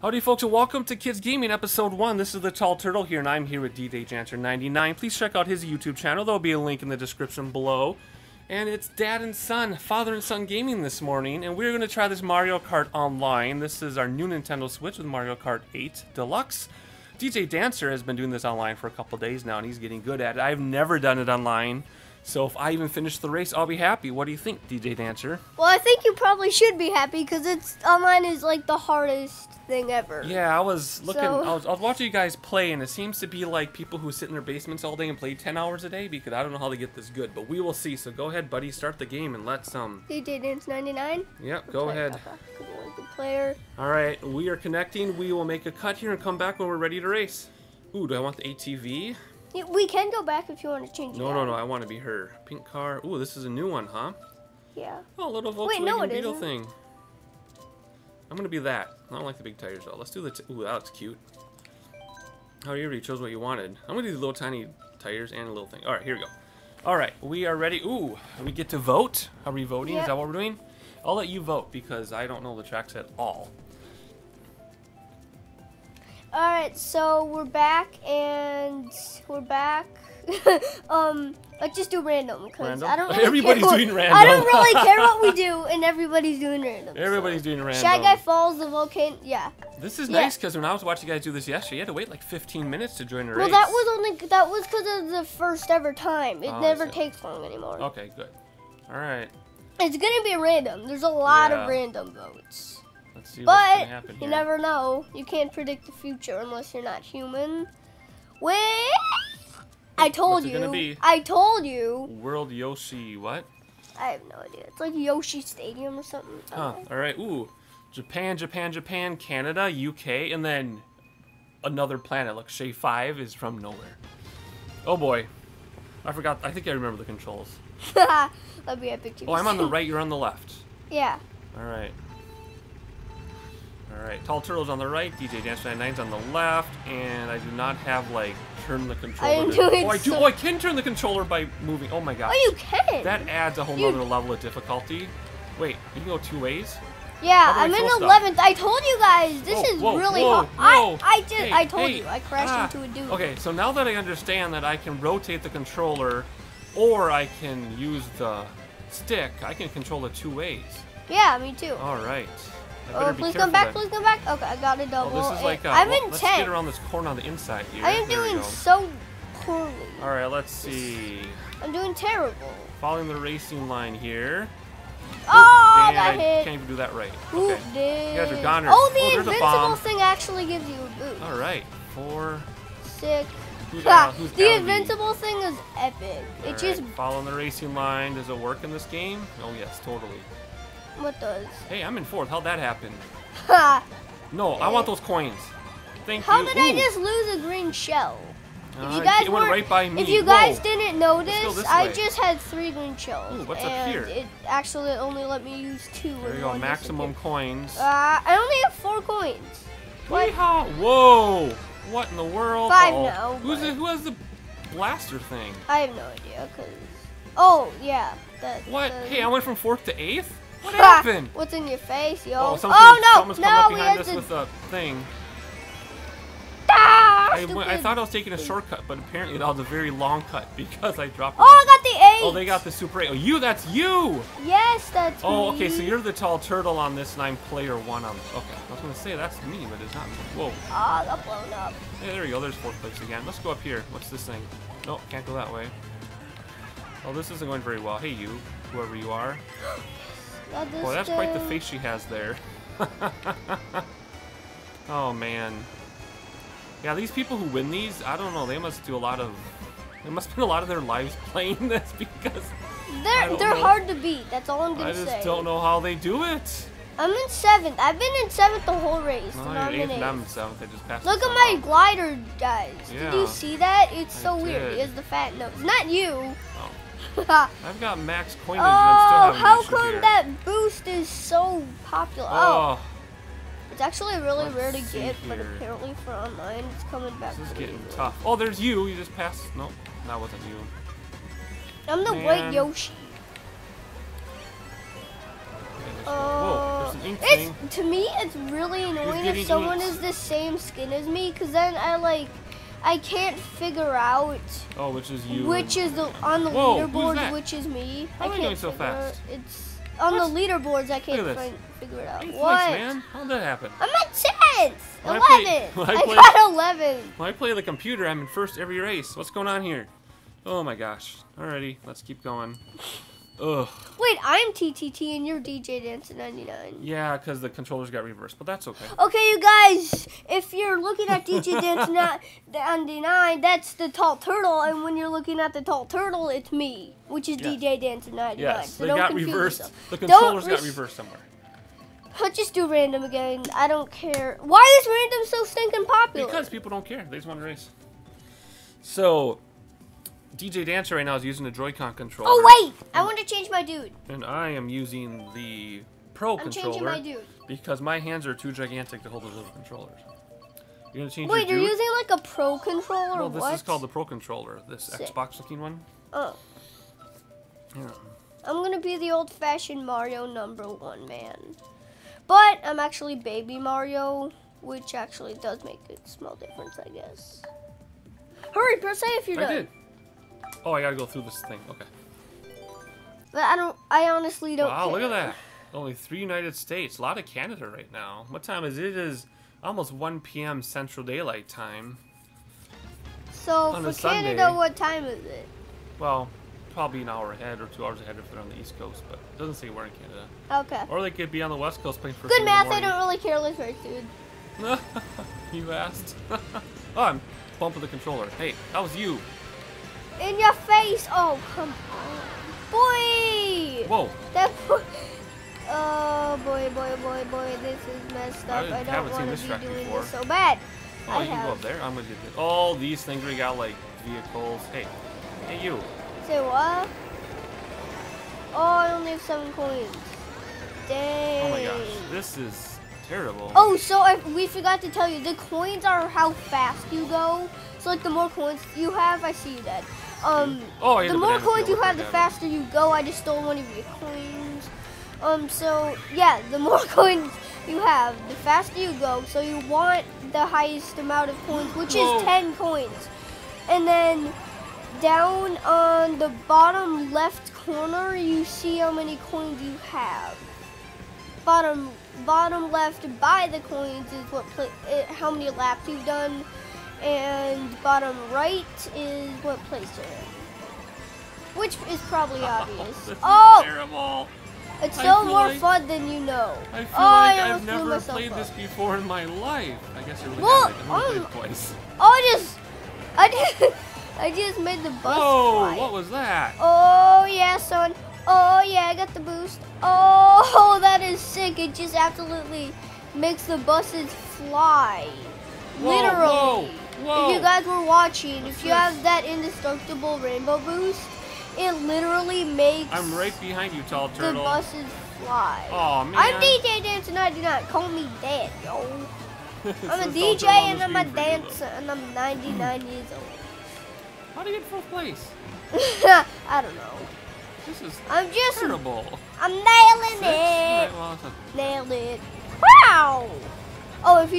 Howdy folks, and welcome to Kids Gaming Episode 1. This is the Tall Turtle here, and I'm here with DJ Dancer 99. Please check out his YouTube channel. There'll be a link in the description below. And it's dad and son, father and son gaming this morning, and we're going to try this Mario Kart online. This is our new Nintendo Switch with Mario Kart 8 Deluxe. DJ Dancer has been doing this online for a couple days now, and he's getting good at it. I've never done it online, so if I even finish the race, I'll be happy. What do you think, DJ Dancer? Well, I think you probably should be happy, because it's online is like the hardest thing ever. Yeah, I was looking, I was watching you guys play, and it seems to be like people who sit in their basements all day and play 10 hours a day, because I don't know how they get this good, but we will see. So go ahead, buddy, start the game and let's DJ Dance 99. Yep, we'll go ahead. Good player. All right, we are connecting. We will make a cut here and come back when we're ready to race. Ooh, do I want the ATV? Yeah, we can go back if you want to change it. No, I want to be her. Pink car. Ooh, this is a new one, huh? Yeah. Oh, a little Volkswagen Beetle thing. I'm going to be that. I don't like the big tires, though. Let's do the... Ooh, that looks cute. Oh, you already chose what you wanted. I'm going to do the little tiny tires and a little thing. All right, here we go. All right, we are ready. Ooh, we get to vote? Are we voting? Yep. Is that what we're doing? I'll let you vote because I don't know the tracks at all. All right, so we're back, and we're back. Let's just do random, because I don't really I don't really care what we do, and everybody's doing random. Everybody's doing random. Shy Guy Falls, the volcano, yeah. This is nice, because when I was watching you guys do this yesterday, you had to wait like 15 minutes to join a race. Well, that was only because of the first ever time. It never takes long anymore. Okay, good. All right. It's gonna be random. There's a lot of random votes. Let's see what's gonna happen here. But you never know. You can't predict the future unless you're not human. Wait. I told you. What's it gonna be? I told you. World Yoshi, what? I have no idea. It's like Yoshi Stadium or something. Huh. All right. Ooh, Japan, Japan, Japan, Canada, UK, and then another planet. Look, Shay 5 is from nowhere. Oh boy, I forgot. I think I remember the controls. That'd be epic. Oh, I'm on the right. You're on the left. Yeah. All right. All right. Tall Turtle's on the right. DJ Dance 99's on the left, and I do not have like. Turn the controller. Oh, I can turn the controller by moving. Oh my gosh. Oh, you can. That adds a whole other level of difficulty. Wait, you can go two ways? Yeah, I'm in 11th. I told you guys, this is really hard. I told you, I crashed into a dude. Okay, so now that I understand that I can rotate the controller or I can use the stick, I can control it two ways. Yeah, me too. All right. Oh, please come back, please come back. Okay, I got a double. Oh, this is like, I'm in 10. Let's get around this corner on the inside here. I am doing so poorly. All right, let's see. I'm doing terrible. Following the racing line here. Oh, that hit. I can't even do that right. Okay. You guys are goners. Oh, the invincible thing actually gives you a boost. All right, 4, 6. The invincible thing is epic. It just... Following the racing line. Does it work in this game? Oh, yes, totally. What does? Hey, I'm in 4th. How'd that happen? Ha! No, I want those coins. Thank you. How did I just lose a green shell? If you guys went right by me. If you guys didn't notice, I just had 3 green shells. Ooh, what's up here? It actually only let me use 2. There you go, maximum coins. I only have 4 coins. What? Whoa! What in the world? 5 now. Who has the blaster thing? I have no idea. Oh yeah. What? Hey, I went from 4th to 8th. What happened? What's in your face, yo? Someone's coming up behind us with a thing. I thought I was taking a shortcut, but apparently that was a very long cut because I dropped it. Oh, I got the 8! Oh, they got the Super 8. Oh, that's you! Yes, that's me. Oh, okay, so you're the Tall Turtle on this, and I'm player 1 on this. Okay, I was going to say that's me, but it's not me. Whoa. Oh, I got blown up. Hey, there you go. There's 4th place again. Let's go up here. What's this thing? Nope, can't go that way. Oh, this isn't going very well. Hey, you, whoever you are. Boy, that's quite the face she has there. Oh, man. Yeah, these people who win these, I don't know, they must do a lot of... They must spend a lot of their lives playing this because... They're hard to beat, that's all I'm going to say. I just don't know how they do it. I'm in 7th. I've been in 7th the whole race. No, I'm in 8th. I'm in 7th. I just passed. Look at my glider, guys. Yeah. Did you see that? It's so weird. He has the fat nose. Not you. Oh. I've got max coinage. Oh, how come that boost is so popular? Oh, it's actually really rare to get, but apparently for online, it's coming back. This is getting tough. Oh, there's you. You just passed. Nope, that wasn't you. I'm the white Yoshi. Okay, whoa, To me, it's really annoying if someone is the same skin as me, because then I can't figure out. Oh, which is you? Which is the on the leaderboard? Which is me? How are you going so fast? It's on the leaderboards. I can't figure it out. What? Man? How did that happen? I'm at 10th, 11th. I got 11. When I play the computer, I'm in first every race. What's going on here? Oh my gosh! Alrighty, let's keep going. Ugh. Wait, I'm TTT and you're DJ Dancer 99. Yeah, because the controllers got reversed, but that's okay. Okay, you guys, if you're looking at DJ Dancer 99, that's the Tall Turtle, and when you're looking at the Tall Turtle, it's me, which is DJ Dancer 99. Yes, so they got reversed. Yourself. The controllers got reversed somewhere. Let's just do random again. I don't care. Why is random so stinking popular? Because people don't care. They just want to race. So DJ Dancer right now is using the Joy-Con controller. Oh wait, I want to change my dude. And I am using the Pro controller. I'm changing my dude because my hands are too gigantic to hold those little controllers. You're gonna change. Wait, your dude? You're using like a Pro controller? No, this is called the Pro controller. This Xbox-looking one. Oh. Yeah. I'm gonna be the old-fashioned Mario #1 man, but I'm actually Baby Mario, which actually does make a small difference, I guess. Hurry, press A if you're done. I did. Oh, I gotta go through this thing. Okay. But I honestly don't care. Wow, look at that. Only 3 United States. A lot of Canada right now. What time is it? It is almost 1 p.m. Central Daylight Time. So, for Canada, what time is it? Well, probably an hour ahead or 2 hours ahead if they're on the East Coast, but it doesn't say we're in Canada. Okay. Or they could be on the West Coast playing for. Good math, I don't really care. Let's race, dude. You asked. Oh, I'm bumping the controller. Hey, that was you. In your face! Oh, come on. Boy! Whoa. That boy. Oh, boy, boy, boy, boy. This is messed up. I don't want to be doing this so bad. Oh, I can go up there. I'm going to get this. All these things we got, like, vehicles. Hey. Hey, you. Say what? Oh, I only have 7 coins. Dang. Oh, my gosh. This is terrible. Oh, so we forgot to tell you. The coins are how fast you go. So, like, the more coins you have, I see you dead. Oh, the more coins you have, the faster you go. I just stole one of your coins. So, yeah, the more coins you have, the faster you go. So you want the highest amount of coins, which is 10 coins. And then down on the bottom left corner, you see how many coins you have. Bottom left by the coins is how many laps you've done. And bottom right is what place you're in, which is probably obvious. This is terrible. It's still more fun than you know. I feel like I've never played this before in my life. I guess you're really played it twice. Oh, I just made the bus. Oh, what was that? Oh yeah, son. Oh yeah, I got the boost. Oh, that is sick. It just absolutely makes the buses fly. Whoa, literally. Whoa, whoa. If you guys were watching, if you have that indestructible rainbow boost, it literally makes. I'm right behind you, Tall Turtle. The buses fly. Oh man. I'm DJ Dancer 99. Call me Dad, yo. I'm a DJ and I'm a dancer and I'm 99 years old. How do you get fourth place? I don't know. This is terrible. I'm nailing it. Nailed it. Wow. Oh, if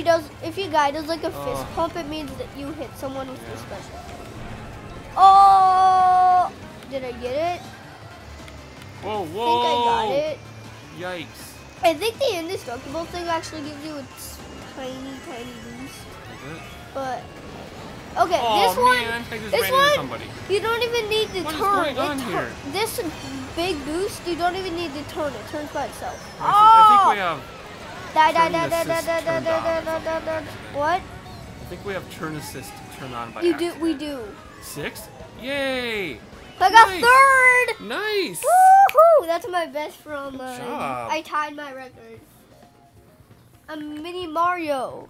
your guy does like a fist pump, it means that you hit someone with the special. Oh, did I get it? Whoa, whoa! I think I got it. Yikes! I think the indestructible thing actually gives you a tiny boost. But okay, this one, you don't even need to turn. This big boost, you don't even need to turn. It turns by itself. I think we have. What? I think we have turn assist turned on by accident. We do. 6th? Yay! I got 3rd! Nice! Woohoo! That's my best from. I tied my record. I'm Mini Mario.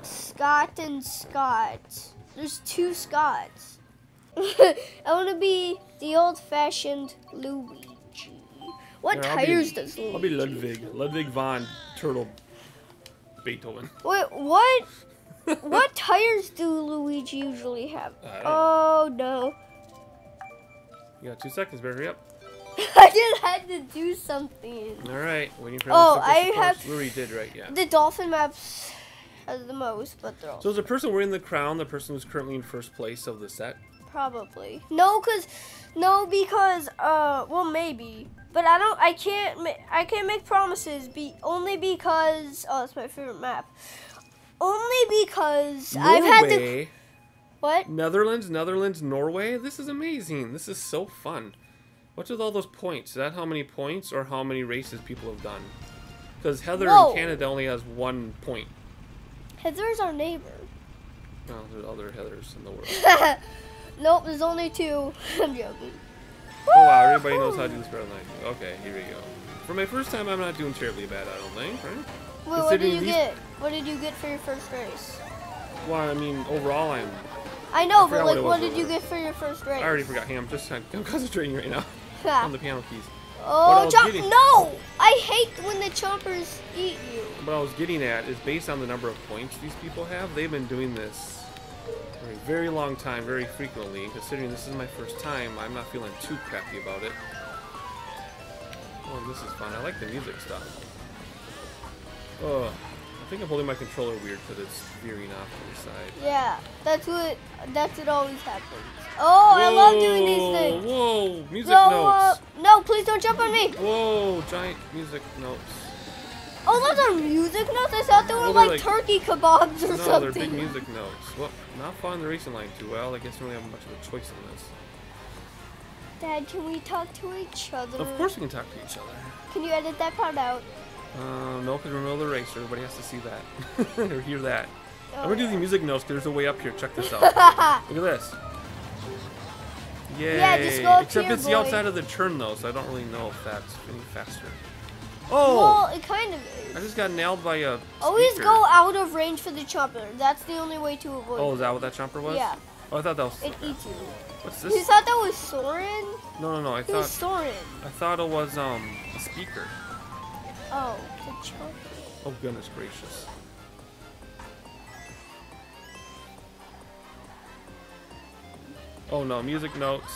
Scott and Scott. There's 2 Scotts. I want to be the old-fashioned Louie. What tires does Luigi? I'll be Ludwig. Ludwig von Turtle Beethoven. Wait, what? What tires do Luigi usually have? Oh, no. You got 2 seconds, better hurry up. I just had to do something. All right. Waiting for the dolphin maps has the most, but they're all. So is the person wearing the crown the person who's currently in first place of the set? Probably. No, well, maybe. But I can't make promises only because, oh, it's my favorite map. Only because Norway. I've had to. What? Netherlands, Norway. This is amazing. This is so fun. What's with all those points? Is that how many points or how many races people have done? Because Heather in Canada only has 1 point. Heather's our neighbor. Oh, there's other Heathers in the world. Nope, there's only 2. I'm joking. Oh wow, everybody knows how to do this better than I do. Okay, here we go. For my first time, I'm not doing terribly bad, I don't think, right? Well, what did you get? What did you get for your first race? Well, I mean, overall, I'm... I know, but like, what did you get for your first race? I already forgot. Hey, I'm concentrating right now on the piano keys. Oh, chomp! No! I hate when the chompers eat you. What I was getting at is based on the number of points these people have, they've been doing this for a very long time, very frequently. Considering this is my first time, I'm not feeling too crappy about it. Oh, this is fun. I like the music stuff. Oh, I think I'm holding my controller weird because it's veering off to the side. Yeah, that's what always happens. Oh, whoa, I love doing these things. Whoa, music notes. No, please don't jump on me. Whoa, giant music notes. Oh, those are music notes? I thought they were like turkey kebabs or something. No, they're big music notes. Well, not following the racing line too well. I guess I don't really have much of a choice in this. Dad, can we talk to each other? Of course we can talk to each other. Can you edit that part out? No, because we're in the middle of the race. Everybody has to see that. Or hear that. Oh, I'm going to do the music notes because there's a way up here. Check this out. Look at this. Yay. Yeah, just go up Except it's the outside of the turn, though, so I don't really know if that's any faster. Oh! Well, it kind of is. I just got nailed by a speaker. Always go out of range for the chopper. That's the only way to avoid it. Is that what that chopper was? Yeah. Oh, I thought that was... It eats you. What's this? You thought that was Soren? No. I thought... It was Soren. I thought it was, a speaker. Oh, the chopper. Oh, goodness gracious. Oh, no. Music notes.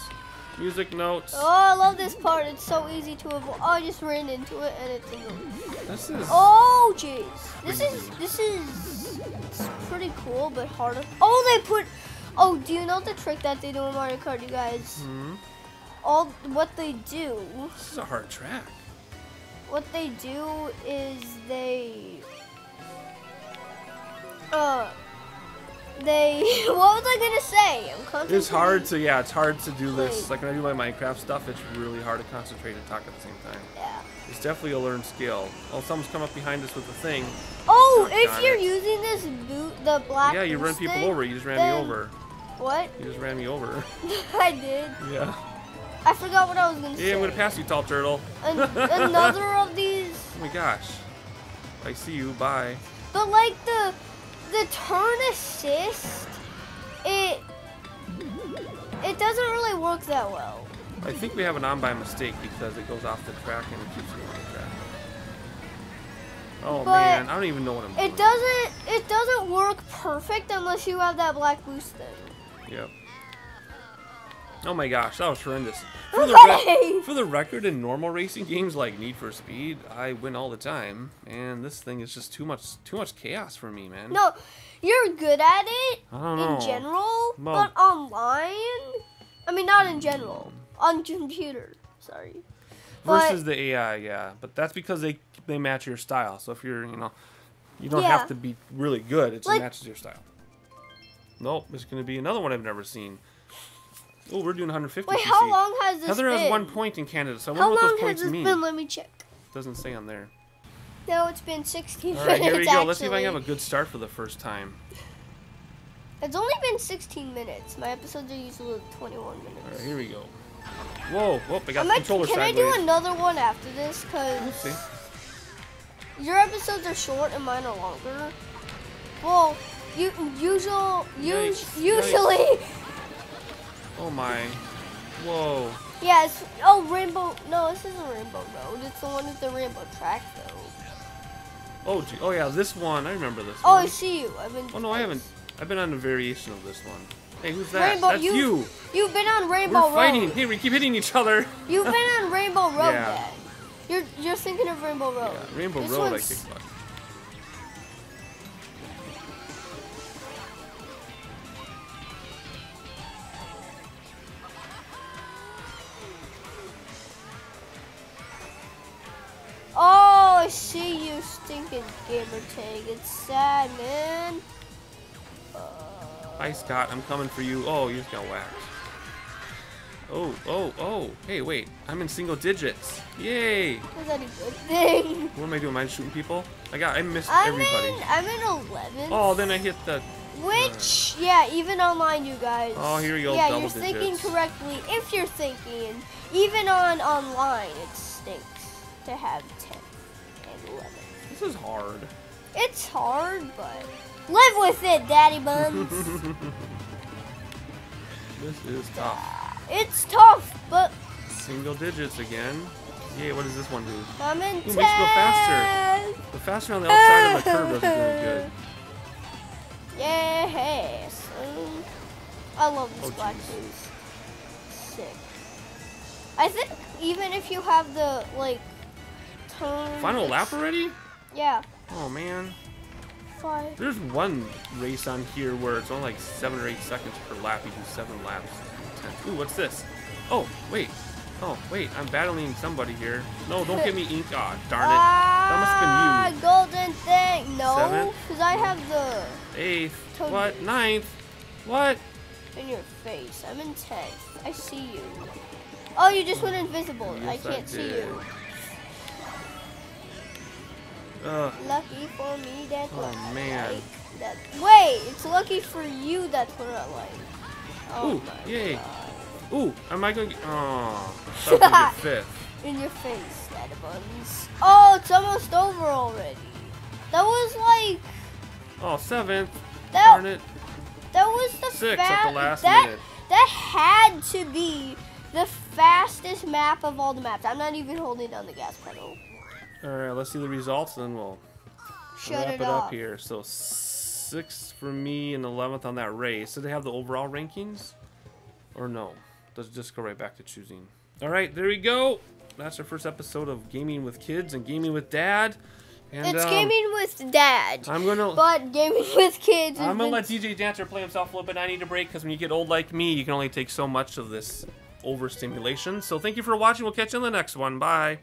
Music notes. Oh, I love this part. It's so easy to avoid. Oh, I just ran into it and it's in This is... Oh, jeez. This is... It's pretty cool, but harder. Oh, they put... Oh, do you know the trick that they do in Mario Kart, you guys? Mm-hmm. What they do... This is a hard track. What they do is they what was I gonna say? I'm concentrating. It's hard to do this. Like when I do my Minecraft stuff, it's really hard to concentrate and talk at the same time. Yeah. It's definitely a learned skill. Oh, someone's come up behind us with a thing. Oh, if you're using this black. Yeah, you run people over. You just ran me over. What? You just ran me over. I did. Yeah. I forgot what I was going to say. Yeah, I'm going to pass you, Tall Turtle. Another of these. Oh my gosh. I see you. Bye. But like the turn assist, it doesn't really work that well. I think we have an on by mistake because it goes off the track and it keeps going off the track. Oh man, I don't even know what I'm doing. It doesn't work perfect unless you have that black boost thing. Yep. Oh my gosh, that was horrendous. For the record, in normal racing games like Need for Speed, I win all the time, and this thing is just too much chaos for me, man. No, you're good at it in general, but online, I mean not in general, on computer, sorry. Versus the AI, yeah, but that's because they match your style. So if you're, you don't have to be really good; it just matches your style. Nope, it's going to be another one I've never seen. Oh, we're doing 150. Wait, how long has this been? Heather has 1 point in Canada, so I wonder what those points mean. How long has this been? Let me check. Doesn't say on there. No, it's been 16 minutes, All right, here we go. Let's see if I can have a good start for the first time. It's only been 16 minutes. My episodes are usually 21 minutes. All right, here we go. Whoa, whoop, I got the controller sideways. Can I do another one after this? Because your episodes are short and mine are longer. Well, usually... Oh my, whoa. Yes, Rainbow, no, this isn't Rainbow Road. It's the one with the rainbow track, though. Oh, gee. Oh yeah, this one, I remember this one. Oh, I see you. I've been... Oh no, I haven't. I've been on a variation of this one. Hey, who's that? Rainbow, that's you. You've been on Rainbow Road. We're fighting. Road. Hey, we keep hitting each other. You've been on Rainbow Road, yeah. Dad. You're thinking of Rainbow Road. Yeah, Rainbow this Road, I think. Oh, I see you stinking gamer tag. It's sad, man. Hi, Scott. I'm coming for you. Oh, you just got whacked. Oh, oh, oh. Hey, wait. I'm in single digits. Yay. Is that a good thing? What am I doing? Am I shooting people? I missed everybody. I'm in 11. Oh, then I hit the... Which, yeah, even online, you guys. Oh, here you go. Yeah, you're digits. Thinking correctly. If you're thinking, even on online, it stinks to have 10 and 11. This is hard. It's hard, but... Live with it, Daddy Buns. This is tough. It's tough, but... Single digits again. Yay, what does this one do? I'm in 10. Makes you go faster. The faster on the outside of the curve doesn't do good. Yes. I love this black boots. Sick. I think even if you have the, like, turn... Final lap already? Yeah. Oh, man. Five. There's one race on here where it's only like 7 or 8 seconds per lap. You do 7 laps. 10. Ooh, what's this? Oh, wait. Oh, wait. I'm battling somebody here. No, don't give me ink. Ah, oh, darn it. That must have been you. Golden thing. No, because I have the... 8th. What? 9th. What? In your face. I'm in 10th. I see you. Oh, you just went invisible. Yes, I can't see you. Lucky for me, that's what I like. That, wait, it's lucky for you, that's what I like. Oh, ooh, my yay. God. Ooh, am I going to get... Oh, I thought I was going to get 5th. In your face, Daddy Buns. Oh, it's almost over already. That was like... Oh, 7th. Darn it. That was the 6th at the last minute. That had to be the fastest map of all the maps. I'm not even holding down the gas pedal. Alright, let's see the results, and then we'll wrap it up here. So, 6th for me and 11th on that race. Did they have the overall rankings? Or no? Does it just go right back to choosing? Alright, there we go. That's our first episode of Gaming with Kids and Gaming with Dad. And, it's Gaming with Dad. I'm gonna, but Gaming with Kids. I'm going to let DJ Dancer play himself a little bit. I need a break, because when you get old like me, you can only take so much of this overstimulation. So, thank you for watching. We'll catch you in the next one. Bye.